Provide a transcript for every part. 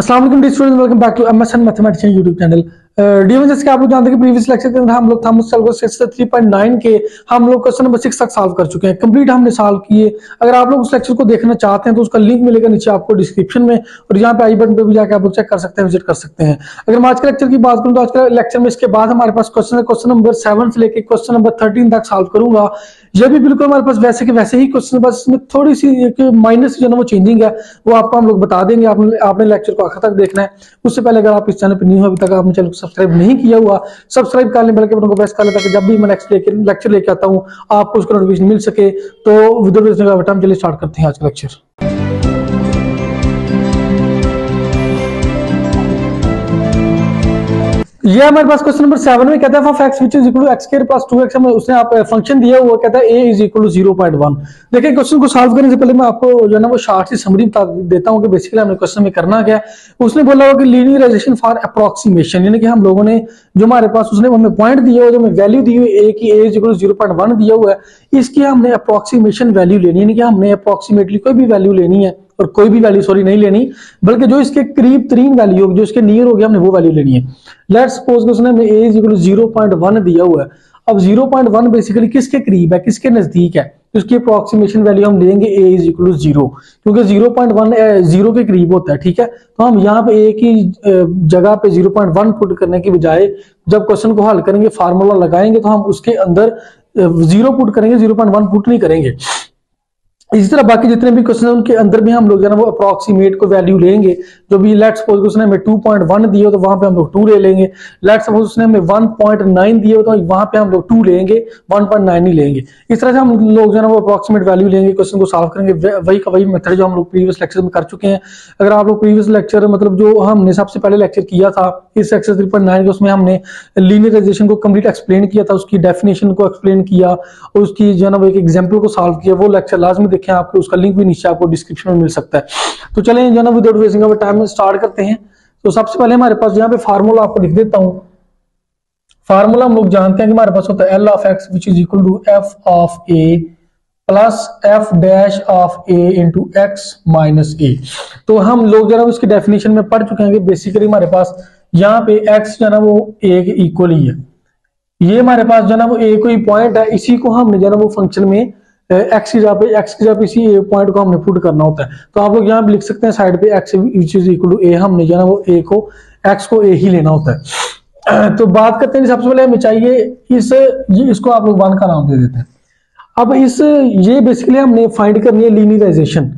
अस्सलाम वालेकुम students, welcome back to MSN mathematician YouTube channel. Division के आप लोग जानते हैं कि प्रीवियस लेक्चर के अंदर हम लोग क्वेश्चन नंबर 6 तक सॉल्व कर चुके हैं, कंप्लीट हमने सॉल्व किए। अगर आप लोग उस लेक्चर को देखना चाहते हैं तो उसका लिंक मिलेगा नीचे आपको डिस्क्रिप्शन में, और यहाँ पे आई बटन पे भी जाकर आप लोग चेक कर सकते हैं, विजिट कर सकते हैं। अगर हम आज के लेक्चर की बात करूँ तो आज के लेक्चर में इसके बाद हमारे पास क्वेश्चन नंबर 7 से लेकर क्वेश्चन नंबर 13 तक सॉल्व करूंगा। यह भी बिल्कुल हमारे पास वैसे के वैसे ही क्वेश्चन, बस इसमें थोड़ी सी एक माइनस जो है वो चेंजिंग है, वो आपको हम लोग बता देंगे। आपने लेक्चर को आखिर तक देखना है। उससे पहले अगर आप इस चैनल पर न्यू हो अभी तक, आपने चैनल को सब्सक्राइब नहीं किया हुआ, सब्सक्राइब कर लें, बेल के बटन को प्रेस कर लें ताकि जब भी मैं नेक्स्ट लेक्चर लेके आता हूँ आपको उसका नोटिफिकेशन मिल सके। तो विदाउट वेस्टिंग ऑफ टाइम चलिए स्टार्ट करते हैं आज का लेक्चर। ये हमारे पास क्वेश्चन नंबर 7 में कहता है for x which is equal to x square plus 2x, उसने आप फंक्शन दिया हुआ कहता है a इज इक्वल टू 0.1। देखिए क्वेश्चन को सॉल्व करने से पहले मैं आपको जो है ना वो शॉर्ट सी समरी देता हूं कि बेसिकली हमने क्वेश्चन में करना क्या है। उसने बोला हुआ कि लीनियराइजेशन फॉर अप्रोक्सीमेशन, यानी कि हम लोगों ने जो हमारे पास उसने हमें पॉइंट दिया हुआ, जो हमें वैल्यू दी हुई a की, a इज इक्वल टू 0.1 दिया हुआ है, इसकी हमने अप्रोक्सीमेशन वैल्यू लेनी है। यानी कि हमने अप्रोक्सीमेटली कोई भी वैल्यू लेनी है, और कोई भी वैल्यू सॉरी नहीं लेनी बल्कि जो इसके करीब तरीन वैल्यू होगी, जो इसके नियर होगी, हमने वो वैल्यू लेनी है। लेट्स सपोज कि उसने हमें a इज इक्वल टू 0.1 दिया हुआ है। अब 0.1 बेसिकली किसके करीब है, किसके नजदीक है, उसकी अप्रोक्सीमेशन वैल्यू हम लेंगे a इज इक्वल टू 0, क्योंकि 0.1 0 के करीब होता है, ठीक है। तो हम यहाँ पे a की जगह पे 0.1 पुट करने की बजाय जब क्वेश्चन को हल करेंगे, फार्मूला लगाएंगे, तो हम उसके अंदर 0 पुट करेंगे, 0.1 पुट नहीं करेंगे। इसी तरह बाकी जितने भी क्वेश्चन हैं उनके अंदर भी हम लोग जो है वो अप्रोक्सीमेट को वैल्यू लेंगे। जो भी लेट्स सपोज उसने हमें 2.1 दिया हो तो वहां पे हम लोग 2 ले लेंगे। लेट्स सपोज उसने हमें 1.9 दिया हो तो वहां पे हम लोग 2 लेंगे, 1.9 ही लेंगे। इस तरह से हम लोग जो है वो अप्रोक्सीमेट वैल्यू लेंगे, क्वेश्चन को सॉल्व करेंगे। वही का वही मेथड जो हम लोग प्रीवियस लेक्चर में कर चुके हैं। अगर आप लोग प्रीवियस लेक्चर मतलब जो हमने सबसे पहले लेक्चर किया था इस लेक्चर 3.9 के, उसमें हमने लीनियराइजेशन को कंप्लीट एक्सप्लेन किया था, उसकी डेफिनेशन को एक्सप्लेन किया, और उसकी जो है ना वो एक एग्जाम्पल को सॉल्व किया। वो लेक्चर लास्ट में देखें, आपको उसका लिंक भी नीचे आपको डिस्क्रिप्शन में मिल सकता है। तो चलें जो है ना without wasting of time start करते हैं। तो सबसे पहले हमारे पास यहाँ पे फार्मूला आपको लिख देता हूं। फार्मूला हम लोग जानते हैं कि हमारे पास होता है L of x which is equal to f of a plus f dash of a into x minus a. तो हम लोग जो है ना उसकी डेफिनेशन में पढ़ चुके हैं कि बेसिकली हमारे पास यहाँ पे एक्स जो है ना वो ए के इक्वल ही है। ये हमारे पास जो है ना वो ए कोई पॉइंट है, इसी को हमने जो है ना वो फंक्शन में एक्स की जगह पे इसी ए पॉइंट को हमने पुट करना होता है। तो आप लोग यहाँ पे लिख सकते हैं साइड पे x which is equal to a, हमने जो है ना वो ए को एक्स को ए ही लेना होता है। तो बात करते हैं, सबसे पहले हमें चाहिए इसको आप लोग 1 का नाम दे देते हैं। अब ये बेसिकली हमने फाइंड करनी है लीनियराइजेशन,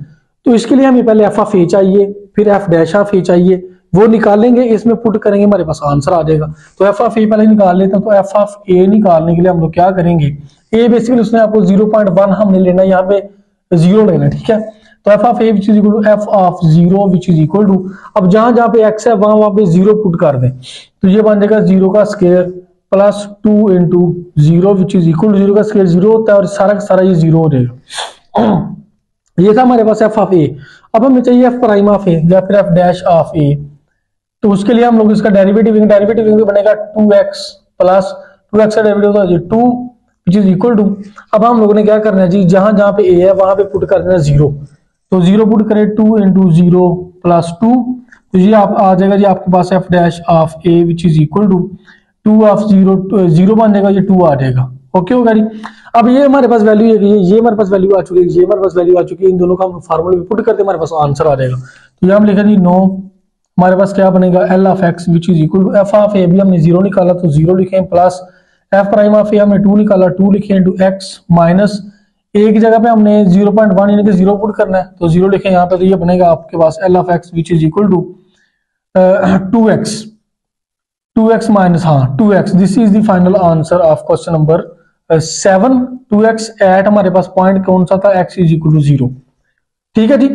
तो इसके लिए हमें पहले एफ ऑफ ए चाहिए, फिर एफ डैश ऑफ ए चाहिए, वो निकालेंगे, इसमें पुट करेंगे, हमारे पास आंसर आ जाएगा। तो एफ ऑफ ए पहले निकाल लेते हैं। तो एफ ऑफ ए निकालने के लिए हम लोग क्या करेंगे, ए बेसिकली उसने आपको 0.1 हमने लेना है, यहाँ पे 0 लेना है, ठीक है। तो f of a which is equal to f of 0 which is equal to, अब जहां जहां पे एक्स है वहां पे 0 पुट कर दें, तो ये बन जाएगा 0 का square plus 2 into 0 which is equal to, 0 का स्क्वायर 0 होता है और सारा का सारा ये 0 हो जाएगा। ये था हमारे पास एफ ऑफ ए। अब हमें चाहिए एफ प्राइम ऑफ ए या फिर एफ डैश ऑफ ए। तो उसके लिए हम लोग इसका डेरिवेटिव बनेगा 2x प्लस 2x का डेरिवेटिव होता है 2 which is equal to, अब हम लोगों ने क्या करना है जी, जहां जहां पे a है वहां पे पुट करना है 0, तो 0 पुट करें 2 इंटू 0 प्लस 2, तो ये आप आ जाएगा जी आपके पास f dash of a which is equal to 2 of 0 बन जाएगा, ये 2 आ जाएगा, ओके होगा जी। अब ये हमारे पास वैल्यू है, ये हमारे पास वैल्यू आ चुकी है, ये हमारे पास वैल्यू आ चुकी है, इन दोनों का हम फार्मूले में पुट करते हैं, हमारे पास आंसर आ जाएगा। तो ये हम लिखा जी 9, हमारे पास क्या बनेगा L of x which is equal to f of a, भी हमने 0 निकाला तो 0 लिखे, plus f prime of a हमने 2 निकाला 2 लिखे, इंटू एक्स माइनस ए की जगह पे हमने 0.1 यानी कि 0 पुट करना है, तो 0 लिखे यहाँ पे, तो ये बनेगा आपके पास L of x which is equal to 2x minus 2x। This is the final answer of question number 7। 2x at हमारे पास पॉइंट कौन सा था, x इज इक्वल टू 0, ठीक है जी,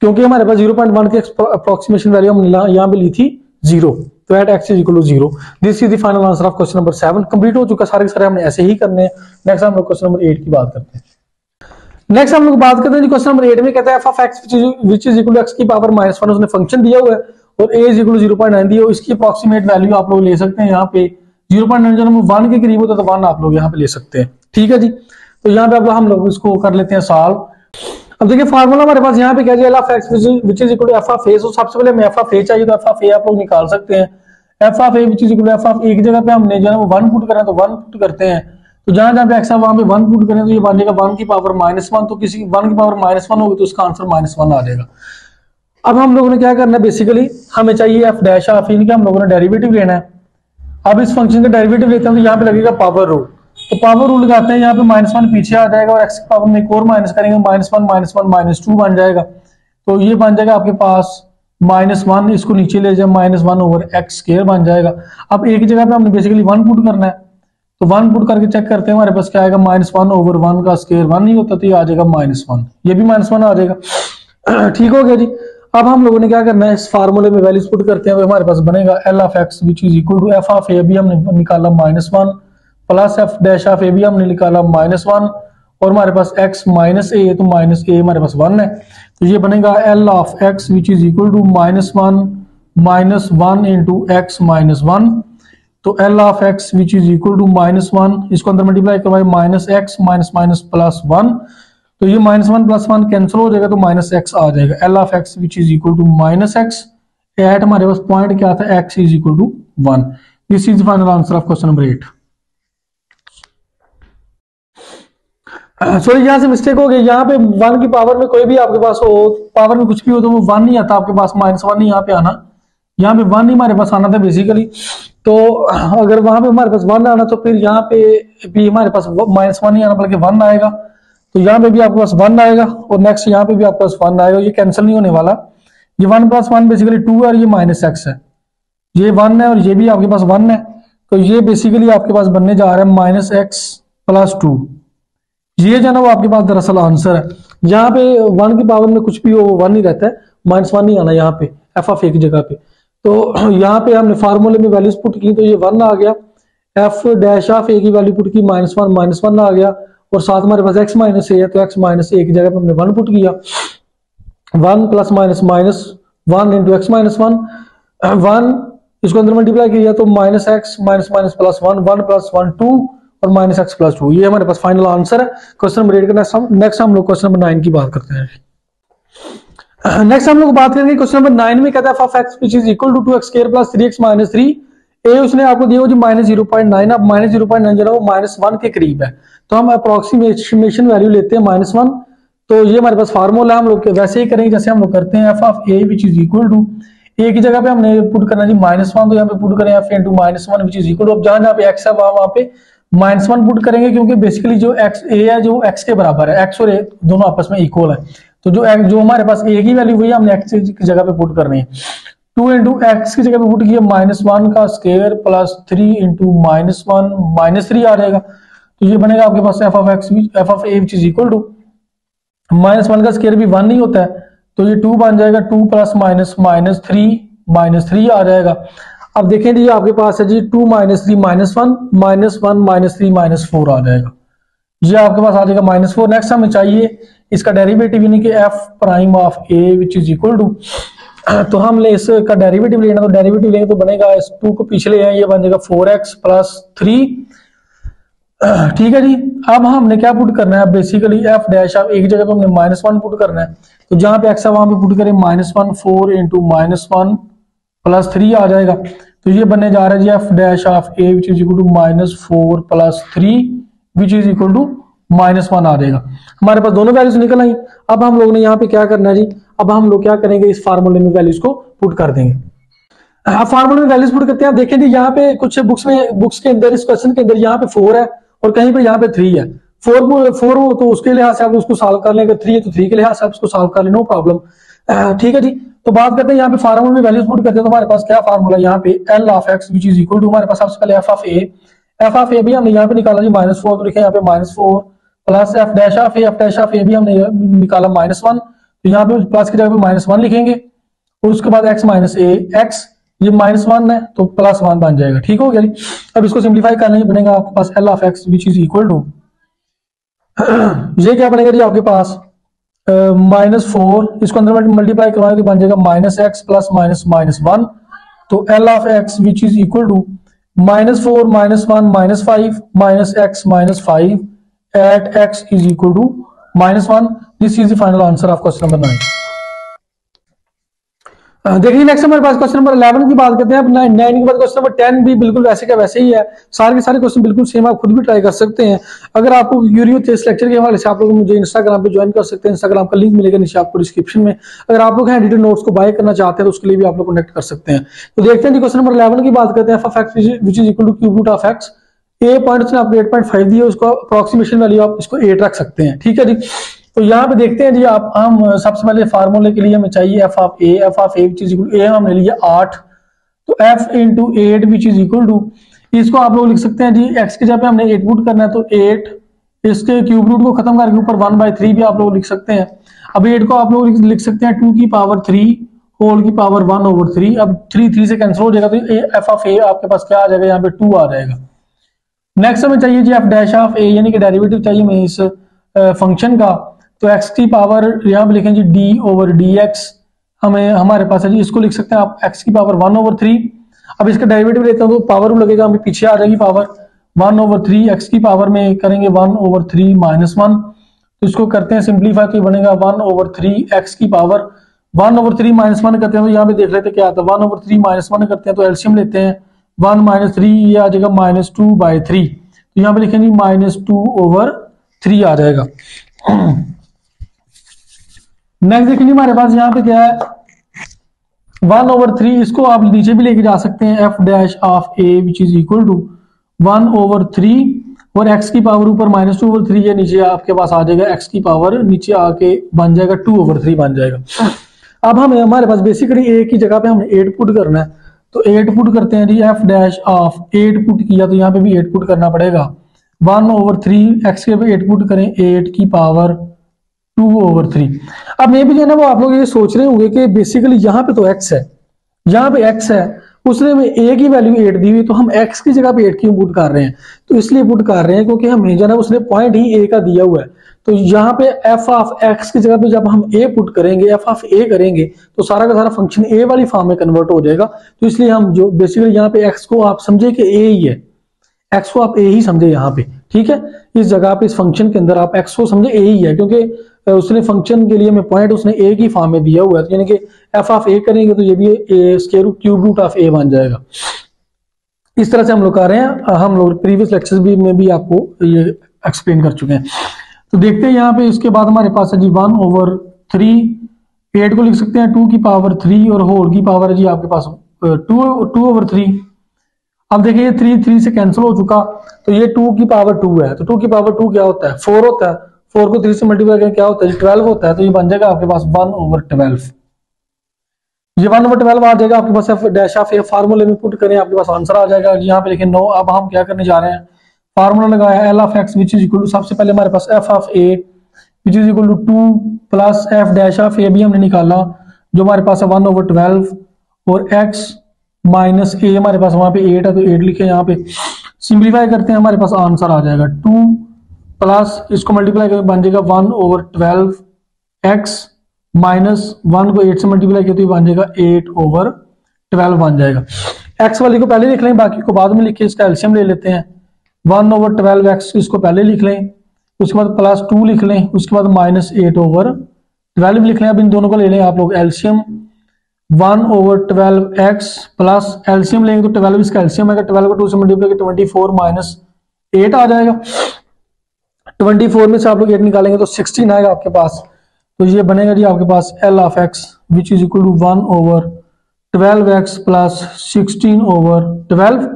क्योंकि हमारे पास 0.1 के अप्रोक्सीमेशन वैल्यू हमने यहाँ पे ली थी 0, तो at x is equal to 0। This is the final answer of question number 7। Complete हो चुका, सारे सारे हमने ऐसे ही करने हैं। नेक्स्ट हम लोग क्वेश्चन नंबर 8 की बात करते हैं। नेक्स्ट हम लोग बात करते हैं क्वेश्चन नंबर 8 में, कहता है f of x which is equal to x की पावर -1, उसने फंक्शन दिया हुआ है और a इज इक्वल टू 0.9 दिया हुआ, इसकी अप्रोक्सीमेट वैल्यू आप लोग ले सकते हैं। यहाँ पे 0.9 जब 1 के करीब होता है तो 1 आप लोग यहाँ पे ले सकते हैं, ठीक है जी। तो यहाँ पे हम लोग इसको कर लेते हैं सॉल्व। अब देखिए फार्मूला हमारे पास यहाँ पे क्या है, सबसे पहले एफ ऑफ ए चाहिए तो एफ ऑफ ए आप लोग निकाल सकते हैं। F of a which is equal to f of a की जगह पे हमने जो है वो 1 पुट करें तो 1 पुट करते हैं, तो जहां जहां पे एक्स है वहां पे 1 पुट करें तो ये बन जाएगा 1 की पावर -1, तो किसी 1 की पावर -1 होगी तो उसका आंसर -1 आ जाएगा। अब हम लोगों ने क्या करना है, बेसिकली हमें चाहिए एफ डैश ऑफ ए, हम लोगों ने डेरिवेटिव लेना है। अब इस फंक्शन का डेरिवेटिव लेते हैं तो यहाँ पे लगेगा पावर रूल, तो पावर रूल लगाते हैं, यहाँ पे -1 पीछे आ जाएगा और एक्स की पावर में एक और माइनस करेंगे, -1 -1 -2 बन जाएगा, तो ये बन जाएगा आपके पास -1, इसको नीचे ले जाए -1/x² बन जाएगा। अब एक जगह पे हमने बेसिकली 1 पुट करना है, तो 1 पुट करके चेक करते हैं हमारे पास क्या आएगा, -1/1 का स्क्वायर 1 नहीं होता तो ये आ जाएगा -1, ये भी -1 आ जाएगा। ठीक हो गया जी। अब हम लोगों ने क्या करना है, इस फार्मूले में वैल्यूज पुट करते हैं, हमारे पास बनेगा L of x which is equal to f of a, भी हमने निकाला -1 plus f dash of a, भी हमने निकाला -1 और हमारे पास एक्स -a है तो -a हमारे पास 1 है, तो ये बनेगा L of x which is equal to -1 into x -1, तो L of x which is equal to -1, इसको अंदर मल्टीप्लाई करवाए -x -+1, तो ये -1 + 1 कैंसिल हो जाएगा तो -x आ जाएगा। L of x which is equal to -x at हमारे पास पॉइंट क्या था, x is equal to 1। This is final answer of question number 8। Sorry यहाँ से मिस्टेक हो गई, यहाँ पे 1 की पावर में कोई भी आपके पास हो, पावर में कुछ भी हो तो वो 1 नहीं आता आपके पास, -1 नहीं यहाँ पे आना, यहाँ पे 1 ही हमारे पास आना था बेसिकली। तो अगर वहां पे हमारे पास 1 आना तो फिर यहाँ पे भी हमारे पास -1 नहीं आना बल्कि 1 आएगा, तो यहाँ पे भी आपके पास 1 आएगा और नेक्स्ट यहाँ पे भी आपके पास 1 आएगा, ये कैंसिल नहीं होने वाला। ये 1 + 1 बेसिकली 2 है और ये -x है, ये 1 है और ये भी आपके पास 1 है, तो ये बेसिकली आपके पास बनने जा रहा है -x + 2, ये जो है ना वो आपके पास दरअसल आंसर है। यहाँ पे 1 की पावर में कुछ भी हो वो 1 ही रहता है, -1 नहीं आना यहाँ पे एफ ऑफ ए की जगह पे, तो यहाँ पे हमने फार्मूले में वैल्यूज पुट की तो ये 1 आ गया, एफ डैश ऑफ ए की वैल्यू पुट की -1 -1 आ गया और साथ हमारे पास x -a है तो x -a की जगह पे हमने 1 पुट किया, 1 ± -1 इंटू एक्स -1, इसको अंदर मल्टीप्लाई किया तो -x −−+1 1 + 1 2 और -x + 2, ये हमारे पास फाइनल आंसर है क्वेश्चन नंबर 8 का। नेक्स्ट हम लोग क्वेश्चन नंबर 9 की बात करते हैं। नेक्स्ट हम लोग बात करेंगे क्वेश्चन नंबर 9 में कहता है f x which is equal to 2x2 + 3x - 3 ए, उसने आपको दिया जो -0.9, अब -0.9 जो है वो -1 के करीब है, तो हम अप्रोक्सीमेशन वैल्यू लेते हैं -1, तो ये हमारे पास फार्मूला है, हम लोग वैसे ही करेंगे जैसे हम लोग करते हैं। F of a which is equal to a की जगह पे हमने पुट करना जी -1, तो यहाँ पे पुट करें f into -1 which is equal to, अब जहां जहाँ पे एक्स है वहां पे -1 पुट करेंगे, क्योंकि बेसिकली जो एक्स ए है जो एक्स के बराबर है, एक्स और ए दोनों आपस में इक्वल है, तो जो हमारे पास ए की वैल्यू हुई है हमने एक्स की जगह पे पुट करनी है, 2 इंटू एक्स की जगह पे पुट किया -1 का स्क्वायर +3 इंटू -1 -3 आ जाएगा, तो ये बनेगा आपके पास f of a which is equal to -1 का स्क्वायर भी 1 नहीं होता है तो ये 2 बन जाएगा, 2 ± -3 आ जाएगा। अब देखें जी आपके पास है जी 2 - 3 - 1 - 1 - 3 - 4 आ जाएगा, ये आपके पास आ जाएगा -4। नेक्स्ट हमें चाहिए इसका डेरिवेटिव यानी कि f' of a which is equal to, तो हम ले इसका डेरिवेटिव लेना, तो डेरिवेटिव लेंगे तो बनेगा इस 2 को पीछे ले आए, ये बन जाएगा 4x + 3। ठीक है जी। अब हमने क्या पुट करना है, बेसिकली f डैश ऑफ एक जगह पे हमने -1 पुट करना है, तो जहां पे x है वहां पे पुट करें -1 4 × -1 + 3 आ जाएगा, तो ये बनने जा रहा है जी f dash of a which is equal to -4 + 3 which is equal to -1 आ जाएगा। हमारे पास दोनों वैल्यूज निकल आई। अब हम लोग ने यहाँ पे क्या करना है जी, अब हम लोग क्या करेंगे इस फार्मूले में वैल्यूज को पुट कर देंगे। अब फार्मूले में वैल्यूज पुट करते हैं, देखें जी यहाँ पे कुछ बुक्स के अंदर इस क्वेश्चन के अंदर यहाँ पे 4 है और कहीं पे यहाँ पे 3 है, 4 हो तो उसके लिहाज से आप उसको सॉल्व कर लेंगे, 3 है तो 3 के लिहाज से आप उसको सॉल्व कर ले, नो प्रॉब्लम। ठीक है जी। तो बात करते हैं यहाँ पे फार्मूले में वैल्यूज पुट करते हैं, तो हमारे पास क्या फार्मूला यहाँ पे L of x which is equal to हमारे पास सबसे पहले एफ ऑफ ए भी हमने यहाँ पे निकाला जी -4, तो लिखे यहाँ पे -4 plus f dash of a भी हमने निकाला -1, तो यहाँ पे प्लस की जगह पे -1 लिखेंगे और उसके बाद x -a x, ये -1 है तो +1 बन जाएगा। ठीक हो गया। अब इसको सिंप्लीफाई करने बनेगा आपके पास L of x which is equal to, ये क्या बनेगा जी आपके पास -4, इसको अंदर मल्टीप्लाई करवाएंगे बन जाएगा -x ± -1, तो L of x which is equal to -4 - 1 - 5 - x - 5 at x is equal to -1, this is the final answer of question number 9। देखिए नेक्स्ट हमारे पास क्वेश्चन नंबर 11 की बात करते हैं। अब 9 के बाद क्वेश्चन नंबर 10 भी बिल्कुल वैसे का वैसे ही है, सारे के सारे क्वेश्चन बिल्कुल सेम, आप खुद भी ट्राई कर सकते हैं। अगर आपको यूरियो टेस्ट लेक्चर के हवाले से आप लोग मुझे इंस्टाग्राम पे ज्वाइन कर सकते हैं, इंस्टाग्राम का लिंक मिलेगा नीचे आपको डिस्क्रिप्शन में। अगर आप लोग हैंड रिटन नोट्स को बाय करना चाहते हैं तो उसके लिए भी आप लोग कॉन्टेक्ट कर सकते हैं। तो देखते हैं जी क्वेश्चन नंबर 11 की बात करते हैं। f(x) which is equal to cube root of x, a point उसने आपको 8.5 दिया, उसको अप्रोक्सीमेशन वैल्यू आप इसको 8 रख सकते हैं, ठीक है जी। तो यहाँ पे देखते हैं जी आप, हम सबसे पहले फार्मूले के लिए हमें चाहिए f of a which is equal a हमने लिया 8, तो f into 8 which is equal to, इसको आप लोग लिख सकते हैं जी x के जगह पे हमने 8 रूट करना है तो 8, इसके क्यूब रूट को खत्म करके ऊपर 1/3 भी आप लोग लिख सकते हैं। अब 8 को आप लोग लिख सकते हैं 2 की पावर 3 होल की पावर 1/3। अब 3 से कैंसिल हो जाएगा तो f ऑफ a आपके पास क्या आ जाएगा, यहाँ पे 2 आ जाएगा। नेक्स्ट हमें चाहिए जी f डैश ऑफ a यानी कि डेरिवेटिव चाहिए हमें इस फंक्शन का, तो x की पावर यहाँ पे लिखें जी d/dx हमें हमारे पास है जी, इसको लिख सकते हैं आप x की पावर 1/3। अब इसका डेरिवेटिव लेते हैं तो पावर लगेगा, हमें पीछे आ जाएगी पावर 1/3, x की पावर में करेंगे 1/3 - 1, तो इसको करते हैं सिंप्लीफाई तो बनेगा 1/3 x की पावर 1/3 - 1 करते हैं तो यहाँ पे देख लेते हैं क्या आता है, 1/3 - 1 करते हैं तो एल्शियम लेते हैं 1 - 3, ये आ जाएगा -2/3, तो यहाँ पे लिखेंगे -2/3 आ जाएगा। नेक्स्ट देखेंगे हमारे पास यहाँ पे क्या है 1/3, इसको आप नीचे भी लेके जा सकते हैं f dash of a which is equal to 1/3 और x की पावर ऊपर -2/3, ये नीचे आपके पास आ जाएगा x की पावर नीचे आके बन जाएगा 2/3 बन जाएगा। अब हमें हमारे पास बेसिकली a की जगह पे हमें 8 पुट करना है, तो 8 पुट करते हैं जी f डैश ऑफ 8 पुट किया तो यहाँ पे भी 8 पुट करना पड़ेगा, 1/3 x के पे 8 पुट करें 8 की पावर 2/3। अब ये भी जो है ना वो आप लोग ये सोच रहे होंगे कि बेसिकली यहाँ पे तो x है, यहाँ पे x है, उसने हमें a की वैल्यू 8 दी हुई तो हम x की जगह पे 8 क्यों पुट कर रहे हैं, तो इसलिए पुट कर रहे हैं क्योंकि हमें जो है ना उसने पॉइंट ही a का दिया हुआ है, तो यहाँ पे f ऑफ x की जगह पे जब हम a पुट करेंगे, f ऑफ a करेंगे तो सारा का सारा फंक्शन a वाली फॉर्म में कन्वर्ट हो जाएगा। तो इसलिए हम जो बेसिकली यहाँ पे x को आप समझे कि a ही है, x को आप a ही समझे यहाँ पे, ठीक है। इस जगह पे इस फंक्शन के अंदर आप x को समझे a ही है क्योंकि उसने फंक्शन के लिए हमें पॉइंट उसने a की फॉर्म में दिया हुआ है, तो यानी कि f ऑफ a करेंगे तो ये भी क्यूब रूट ऑफ a बन जाएगा। इस तरह से हम लोग कर रहे हैं, हम लोग प्रीवियस लेक्चर में भी आपको ये एक्सप्लेन कर चुके हैं। तो देखते हैं यहाँ पे इसके बाद हमारे पास है जी 1/3, 8 को लिख सकते हैं 2 की पावर 3 और होल की पावर है जी आपके पास 2/3। अब देखिए 3 से कैंसिल हो चुका तो ये 2 की पावर 2 है, तो 2 की पावर 2 क्या होता है 4 होता है, 4 को 3 से मल्टीप्लाई करें क्या होता है 12 होता है, तो ये बन जाएगा आपके पास 1/12, ये 1/12 आ जाएगा आपके पास। डैश ऑफ ए फार्मूले में पुट करें आपके पास आंसर आ जाएगा, यहाँ पे लिखें 9। अब हम क्या करने जा रहे हैं, फार्मूला लगाया L of x which is equal to, सबसे पहले हमारे पास f of a which is equal to 2 plus f dash of a भी हमने निकाला जो हमारे पास है 1/12 और एक्स माइनस ए हमारे पास वहां पे 8 है तो 8 लिखे यहाँ पे, सिंप्लीफाई करते हैं हमारे पास आंसर आ जाएगा 2 प्लस इसको मल्टीप्लाई करके बन जाएगा 1/12 एक्स माइनस 1 को 8 से मल्टीप्लाई किया तो ये बन जाएगा 8/12 बन जाएगा। एक्स वाली को पहले लिख लें बाकी को बाद में लिखे, इसका एल्शियम ले लेते हैं 1/12 एक्स इसको पहले लिख लें, उसके बाद +2 लिख लें, उसके बाद -8/12 लिख लें। अब इन दोनों को ले लें आप लोग एल्शियम 1/12 एक्स प्लस एल्शियम लेंगे तो 12 इसका एल्शियम आएगा, 12 को 2 से मल्टीप्लाई करें 24 - 8 आ जाएगा, 24 में से आप लोग 8 निकालेंगे तो 16 आएगा आपके पास, तो ये बनेगा जी आपके पास L of x which is equal to 1/12 x plus 16/12।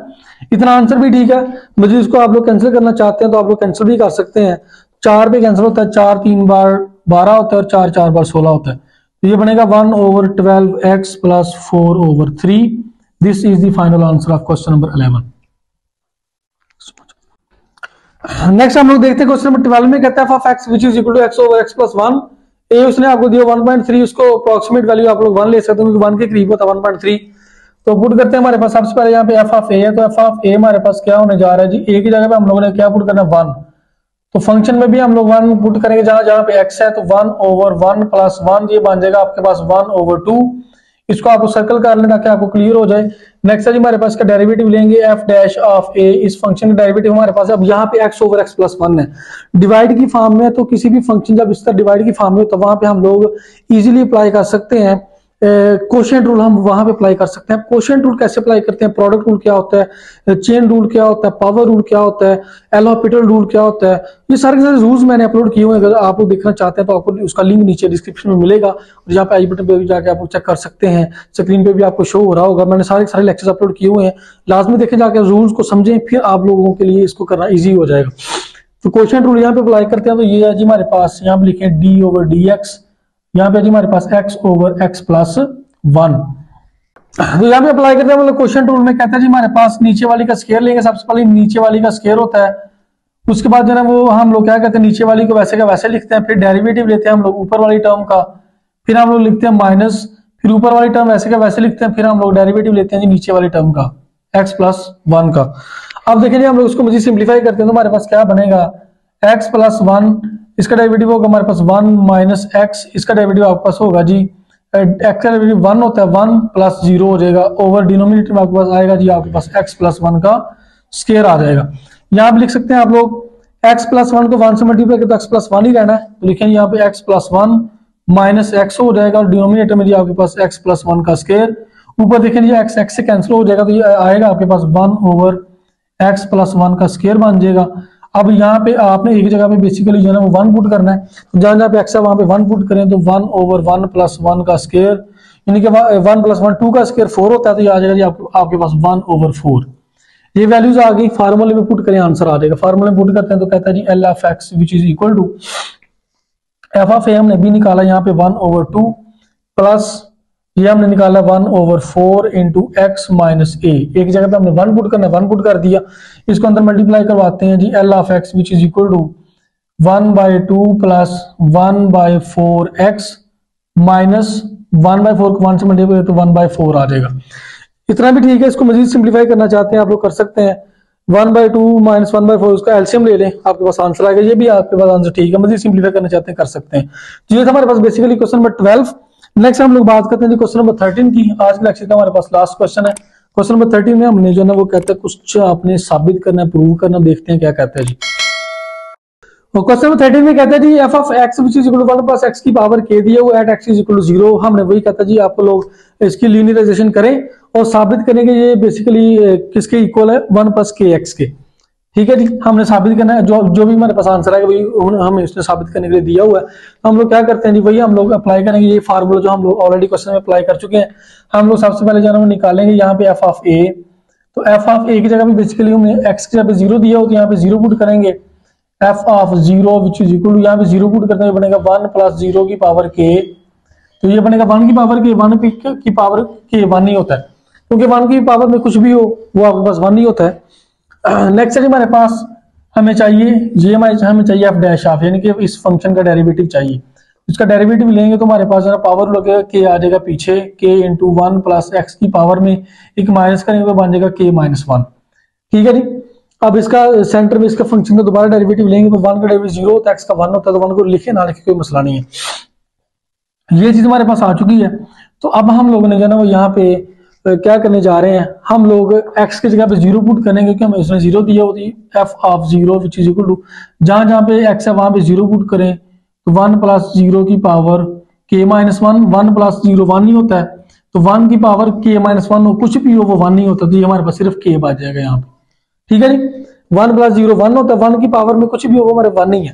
इतना आंसर भी ठीक है, मुझे इसको आप लोग कैंसिल करना चाहते हैं तो आप लोग कैंसिल भी कर सकते हैं, 4 पे कैंसिल होता है, 4 3 बार 12 होता है और 4 4 बार 16 होता है, तो ये बनेगा 1/12 x plus 4/3। This is the final answer of question number 11। Next हम लोग देखते हैं क्वेश्चन नंबर 12 में, कहता है f x which is equal to x/x + 1, a उसने आपको दिया 1.3, उसको अप्रोक्सीमेट वैल्यू आप लोग 1 ले सकते हैं क्योंकि 1 के करीब होता है 1.3, तो पुट करते हैं हमारे पास सबसे पहले यहाँ पे f ऑफ a है, तो f ऑफ a हमारे पास क्या होने जा रहा है जी, a की जगह पे हम लोगों ने क्या पुट करना है 1, तो फंक्शन में भी हम लोग 1 पुट करेंगे जहां पे x है, तो 1/1 + 1 ये बन जाएगा आपके पास 1/2। इसको आपको सर्कल कर लें ताकि आपको क्लियर हो जाए। नेक्स्ट है जी हमारे पास का डेरिवेटिव लेंगे एफ डैश ऑफ ए, इस फंक्शन का डेरिवेटिव हमारे पास है। अब यहाँ पे x over x plus one है, डिवाइड की फॉर्म में है, तो किसी भी फंक्शन जब इस तरह डिवाइड की फॉर्म में हो तो वहां पे हम लोग इजिली अप्लाई कर सकते हैं कोशेंट रूल, हम वहां पे अप्लाई कर सकते हैं। कोशेंट रूल कैसे अप्लाई करते हैं, प्रोडक्ट रूल क्या होता है, चेन रूल क्या होता है, पावर रूल क्या होता है, एलहॉस्पिटल रूल क्या होता है, ये सारे के सारे रूल्स मैंने अपलोड किए हुए हैं। अगर आप देखना चाहते हैं तो आपको उसका लिंक नीचे डिस्क्रिप्शन में मिलेगा और यहाँ पे आई बटन पे भी जाके आप चेक कर सकते हैं, स्क्रीन पे भी आपको शो हो रहा होगा। मैंने सारे सारे लेक्चर्स अपलोड किए हुए हैं, लाजमी देखें जाके, रूल्स को समझें, फिर आप लोगों के लिए इसको करना ईजी हो जाएगा। तो कोशेंट रूल यहाँ पे अप्लाई करते हैं तो ये है जी हमारे पास, यहाँ पे लिखे डी ओवर डी एक्स, यहाँ पे जी हमारे पास x over x plus one. तो यहाँ पे अप्लाई करते हैं मतलब क्वेश्चन टूल में, कहते हैं जी हमारे पास नीचे वाली का स्केयर लेंगे, सबसे पहले नीचे वाली का स्केयर होता है, उसके बाद जो है वो हम लोग क्या कहते हैं नीचे वाली को वैसे का वैसे लिखते हैं, फिर डेरिवेटिव लेते हैं हम लोग ऊपर वाली टर्म का, फिर हम लोग लिखते हैं माइनस, फिर ऊपर वाली टर्म वैसे का वैसे लिखते हैं, फिर हम लोग डेरिवेटिव लेते हैं जी नीचे वाली टर्म का एक्स प्लस वन का। अब देखें जी हम लोग उसको मुझे सिंप्लीफाई करते हैं तो हमारे पास क्या बनेगा, एक्स प्लस वन, इसका डेरिवेटिव होगा हमारे पास वन माइनस एक्स, इसका डेरिवेटिव आपके पास होगा जी एक्स का डेरिवेटिव वन होता है, वन प्लस जीरो हो जाएगा, ओवर डिनोमिनेटर में आपके पास आएगा जी आपके पास एक्स प्लस वन का स्क्वायर आ जाएगा। यहाँ पे लिख सकते हैं आप लोग एक्स प्लस वन को वन से मल्टीप्लाई करें तो एक्स प्लस वन ही रहना है, तो लिखेंगे यहाँ पे x plus one minus x हो जाएगा और डिनोमिनेटर में जी आपके पास एक्स प्लस वन का स्क्वायर, ऊपर देखेंगे एक्स एक्स से कैंसिल हो जाएगा तो ये आएगा आपके पास one over x plus one का स्क्वायर बन जाएगा। अब यहाँ पे आपने एक जगह पे बेसिकली जो है ना वो वन पुट करना है, तो जहाँ जहाँ पे एक्स है वहां पे वन पुट करें तो one over one plus one का स्क्वायर, यानी कि वन प्लस वन टू का स्क्वायर फोर होता है, तो ये आ जाएगा जी आपके पास वन ओवर फोर। ये वैल्यूज आ गई, फार्मूले में पुट करें आंसर आ जाएगा। फार्मूले में पुट करते हैं तो कहता है जी L f x which is equal to f of a, हमने भी निकाला यहाँ पे वन ओवर टू प्लस ये हमने निकाला one over four into x minus a, एक जगह पे हमने वन पुट करना है, वन पुट कर दिया, इसको अंदर मल्टीप्लाई करवाते हैं जी L of x which is equal to one by two plus one by four x minus one by four को वन से मल्टीप्लाई तो वन बाई फोर आ जाएगा। इतना भी ठीक है, इसको मजीद सिंप्लीफाई करना चाहते हैं आप लोग कर सकते हैं, one by two minus one by four उसका एलसीएम ले लें, आपके पास आंसर आएगा, ये भी आपके पास आंसर ठीक है, मजीद सिंप्लीफाई करना चाहते हैं कर सकते हैं। तो ये था हमारे पास बेसिकली क्वेश्चन नंबर 12। नेक्स्ट हम लोग बात करते हैं क्वेश्चन नंबर 13 की। आज के लेक्चर का हमारे पास लास्ट क्वेश्चन है, क्वेश्चन नंबर 13 में हमने जो है वो कहता है कुछ आपने साबित करना, प्रूव करना, देखते हैं क्या कहता है जी। और क्वेश्चन नंबर 13 में कहता है जी f of x which is equal to 1 plus x की पावर के दिया हुआ at x is equal to 0, हमने वही कहता है जी आप लोग इसकी लीनियराइजेशन करें और साबित करेंगे ये बेसिकली किसके इक्वल है, 1 प्लस के एक्स के। ठीक है जी, हमने साबित करना है, जो भी हमारे पास आंसर आएगा वही हमें इसने साबित करने के लिए दिया हुआ है, तो हम लोग क्या करते हैं जी वही हम लोग अप्लाई करेंगे। ये फार्मूला जो हम लोग ऑलरेडी क्वेश्चन में अप्लाई कर चुके हैं, हम लोग सबसे पहले जो है निकालेंगे यहाँ पे एफ ऑफ ए, तो एफ ऑफ ए की जगह पे बेसिकली हमने एक्स की जगह पे जीरो दिया हो तो यहाँ पे जीरो पुट करेंगे, f of zero which is equal to यहाँ पे जीरो पुट करते हैं बनेगा वन प्लस जीरो की पावर के, तो ये बनेगा वन की पावर के, वन की पावर के वन ही होता है क्योंकि वन की पावर में कुछ भी हो वो आपके पास वन ही होता है। नेक्स्ट है हमारे पास हमें चाहिए जी हमें चाहिए एफ डैश ऑफ, यानी कि इस फंक्शन का डेरिवेटिव चाहिए, इसका डेरिवेटिव लेंगे तो हमारे पास जो है पावर लगेगा के आ जाएगा पीछे, k into one plus x की पावर में एक माइनस करेंगे तो बन जाएगा के माइनस वन। ठीक है जी, अब इसका सेंटर में इसका फंक्शन का दोबारा डेरिवेटिव लेंगे तो वन का डेरिवेटिव जीरो होता है, एक्स का वन होता है, तो वन को लिखे ना लिखे कोई मसला नहीं है, ये चीज हमारे पास आ चुकी है। तो अब हम लोगों ने जो है ना वो यहाँ पे क्या करने जा रहे हैं, हम लोग x की जगह पे जीरो पुट करेंगे क्योंकि हमें उसने जीरो दिया होती है, f of zero which is equal to जहां जहां पे x है वहां पे जीरो पुट करें तो वन प्लस जीरो की power k minus one, one plus zero one ही होता है, तो वन की पावर k माइनस वन हो कुछ भी हो वो वन ही होता है, तो ये हमारे पास सिर्फ k बच जाएगा यहाँ पे। ठीक है जी, वन प्लस जीरो वन होता है, वन की पावर में कुछ भी हो हमारे वन ही है,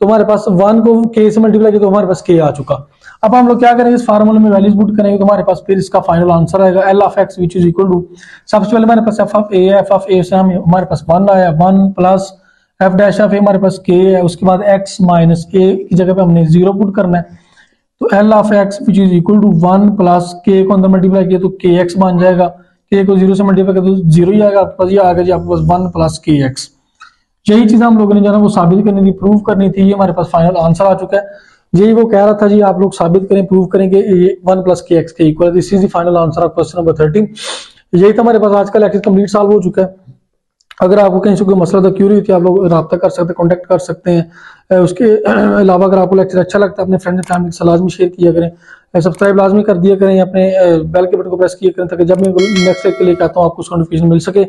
तो हमारे पास वन को k से मल्टीप्लाई किया तो हमारे पास k आ चुका। अब हम लोग क्या करेंगे इस फार्मूले में वैल्यूज पुट करेंगे तो हमारे पास फिर इसका फाइनल आंसर आएगा L of x which is equal to, सबसे पहले हमारे पास एफ ऑफ ए से हमारे पास वन आया, one plus f dash of a हमारे पास k है, उसके बाद x माइनस a की जगह पे हमने जीरो पुट करना है, तो L of x which is equal to one plus k को अंदर मल्टीप्लाई किया तो के एक्स बन जाएगा, के को जीरो से मल्टीप्लाई किया तो जीरो ही आएगा आपके पास, ये आएगा जी आपके पास वन प्लस के एक्स। यही चीज हम लोगों ने जो है वो साबित करनी थी, प्रूव करनी थी, ये हमारे पास फाइनल आंसर आ चुका है। यही वो कह रहा था जी आप लोग साबित करें, प्रूव करें कि ये वन प्लस के एक्स के equal, this is the final answer of question number 13। यही था हमारे पास आज का लेक्चर, कंप्लीट सॉल्व हो चुका है। अगर आपको कहीं से कोई मसला था, क्यूरी थी, आप लोग राब्ता कर सकते हैं, कॉन्टेक्ट कर सकते हैं। उसके अलावा अगर आपको लेक्चर अच्छा लगता है अपने फ्रेंड फैमिली के साथ लाजमी शेयर किया करें, सब्सक्राइब लाजमी कर दिया करें, अपने बेल के बटन को प्रेस किया करें ताकि जब मैं नेक्स्ट वीडियो लेकर आता हूँ आपको उसका नोटिफिकेशन मिल सके।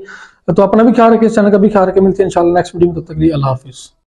तो अपना भी ख्याल रखें, चैनल का भी ख्याल रखें। मिलते हैं इंशाल्लाह नेक्स्ट वीडियो में, तब तक के लिए अल्लाह हाफिज़।